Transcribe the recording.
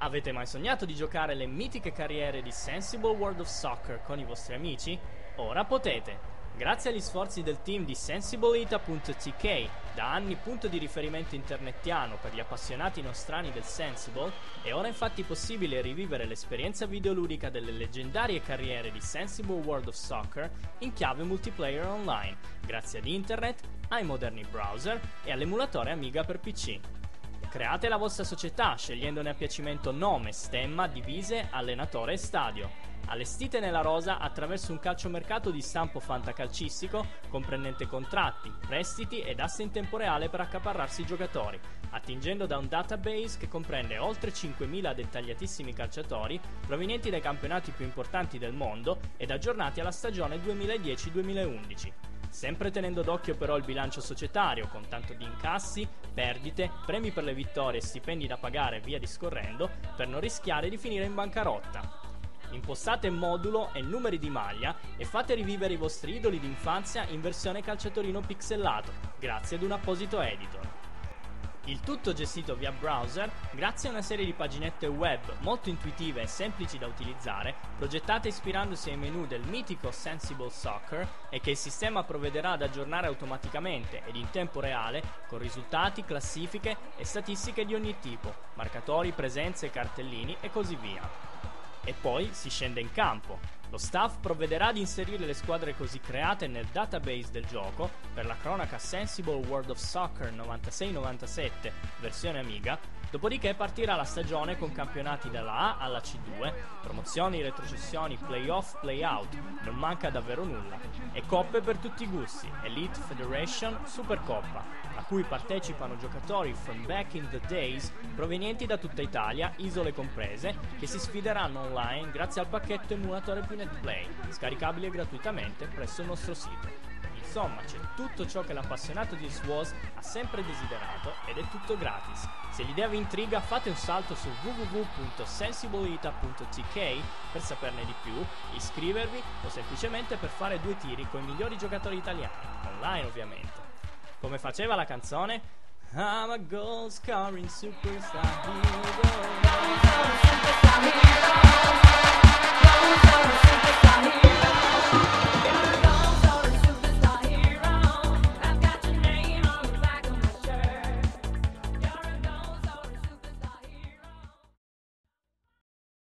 Avete mai sognato di giocare le mitiche carriere di Sensible World of Soccer con i vostri amici? Ora potete! Grazie agli sforzi del team di sensibleita.tk, da anni punto di riferimento internettiano per gli appassionati nostrani del Sensible, è ora infatti possibile rivivere l'esperienza videoludica delle leggendarie carriere di Sensible World of Soccer in chiave multiplayer online, grazie ad internet, ai moderni browser e all'emulatore Amiga per PC. Create la vostra società scegliendone a piacimento nome, stemma, divise, allenatore e stadio. Allestite nella rosa attraverso un calciomercato di stampo fantacalcistico comprendente contratti, prestiti ed aste in tempo reale per accaparrarsi i giocatori, attingendo da un database che comprende oltre 5.000 dettagliatissimi calciatori provenienti dai campionati più importanti del mondo ed aggiornati alla stagione 2010-2011. Sempre tenendo d'occhio però il bilancio societario, con tanto di incassi, perdite, premi per le vittorie e stipendi da pagare e via discorrendo, per non rischiare di finire in bancarotta. Impostate modulo e numeri di maglia e fate rivivere i vostri idoli d'infanzia in versione calciatorino pixelato, grazie ad un apposito editor. Il tutto gestito via browser grazie a una serie di paginette web molto intuitive e semplici da utilizzare, progettate ispirandosi ai menu del mitico Sensible Soccer e che il sistema provvederà ad aggiornare automaticamente ed in tempo reale con risultati, classifiche e statistiche di ogni tipo, marcatori, presenze, cartellini e così via. E poi si scende in campo. Lo staff provvederà ad inserire le squadre così create nel database del gioco, per la cronaca Sensible World of Soccer 96-97 versione Amiga, dopodiché partirà la stagione con campionati dalla A alla C2, promozioni, retrocessioni, playoff, playout, non manca davvero nulla, e coppe per tutti i gusti, Elite Federation Supercoppa, a cui partecipano giocatori from back in the days provenienti da tutta Italia, isole comprese, che si sfideranno online grazie al pacchetto emulatore più NetPlay, scaricabile gratuitamente presso il nostro sito. Insomma, c'è tutto ciò che l'appassionato di SWOS ha sempre desiderato ed è tutto gratis. Se l'idea vi intriga, fate un salto su www.sensibleita.tk per saperne di più, iscrivervi o semplicemente per fare due tiri con i migliori giocatori italiani, online ovviamente. Come faceva la canzone? I'm a goal scoring superstar hero.